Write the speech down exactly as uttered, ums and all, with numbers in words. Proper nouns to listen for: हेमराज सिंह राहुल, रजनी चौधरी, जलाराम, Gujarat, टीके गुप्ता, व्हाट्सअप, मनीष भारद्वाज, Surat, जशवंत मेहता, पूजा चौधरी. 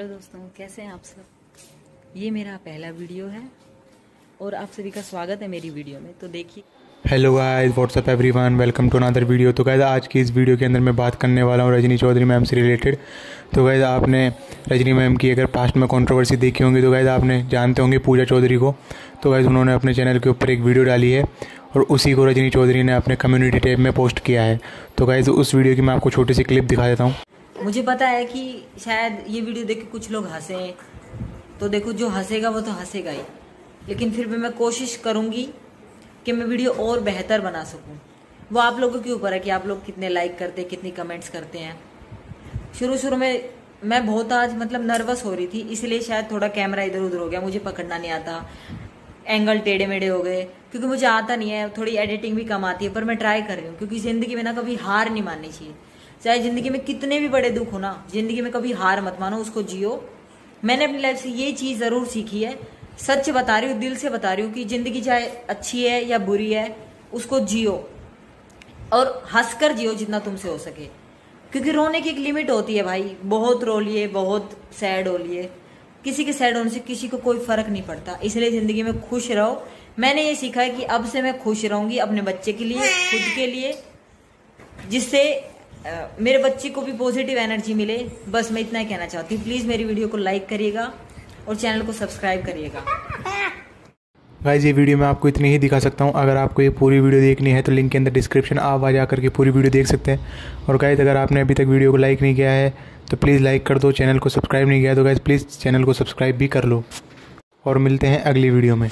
Hello दोस्तों, कैसे हैं आप सब। ये मेरा पहला वीडियो है और आप सभी का स्वागत है मेरी वीडियो में। तो देखिए, hello guys, व्हाट्सअप everyone, welcome to another video. तो गाइस, आज की इस वीडियो के अंदर मैं बात करने वाला हूँ रजनी चौधरी मैम से रिलेटेड। तो गाइस, आपने रजनी मैम की अगर पास्ट में कंट्रोवर्सी देखी होंगी तो गाइस आपने जानते होंगे पूजा चौधरी को। तो गाइस, उन्होंने अपने चैनल के ऊपर एक वीडियो डाली है और उसी को रजनी चौधरी ने अपने कम्युनिटी टैब में पोस्ट किया है। तो गाइस, उस वीडियो की मैं आपको छोटी सी क्लिप दिखा देता हूँ। मुझे पता है कि शायद ये वीडियो देख के कुछ लोग हंसे, तो देखो जो हंसेगा वो तो हंसेगा ही, लेकिन फिर भी मैं कोशिश करूँगी कि मैं वीडियो और बेहतर बना सकूँ। वो आप लोगों के ऊपर है कि आप लोग कितने लाइक करते हैं, कितनी कमेंट्स करते हैं। शुरू शुरू में मैं बहुत आज मतलब नर्वस हो रही थी, इसलिए शायद थोड़ा कैमरा इधर उधर हो गया, मुझे पकड़ना नहीं आता, एंगल टेढ़े मेढ़े हो गए, क्योंकि मुझे आता नहीं है, थोड़ी एडिटिंग भी कम आती है। पर मैं ट्राई कर रही हूँ, क्योंकि ज़िंदगी में ना कभी हार नहीं माननी चाहिए। चाहे ज़िंदगी में कितने भी बड़े दुख हो ना, ज़िंदगी में कभी हार मत मानो, उसको जियो। मैंने अपनी लाइफ से ये चीज़ ज़रूर सीखी है, सच बता रही हूँ, दिल से बता रही हूँ कि ज़िंदगी चाहे अच्छी है या बुरी है, उसको जियो और हंस कर जियो जितना तुमसे हो सके। क्योंकि रोने की एक लिमिट होती है भाई, बहुत रो लिए, बहुत सैड हो लिए, किसी के सैड होने से किसी को कोई फ़र्क नहीं पड़ता। इसलिए ज़िंदगी में खुश रहो। मैंने ये सीखा है कि अब से मैं खुश रहूँगी, अपने बच्चे के लिए, खुद के लिए, जिससे Uh, मेरे बच्चे को भी पॉजिटिव एनर्जी मिले। बस मैं इतना ही कहना चाहती हूँ। प्लीज़ मेरी वीडियो को लाइक करिएगा और चैनल को सब्सक्राइब करिएगा। गाइज, ये वीडियो मैं आपको इतनी ही दिखा सकता हूँ। अगर आपको ये पूरी वीडियो देखनी है तो लिंक के अंदर डिस्क्रिप्शन आप आ जा करके पूरी वीडियो देख सकते हैं। और गाइज, अगर आपने अभी तक वीडियो को लाइक नहीं किया है तो प्लीज़ लाइक कर दो। चैनल को सब्सक्राइब नहीं किया तो गाइज प्लीज़ चैनल को सब्सक्राइब भी कर लो। और मिलते हैं अगली वीडियो में।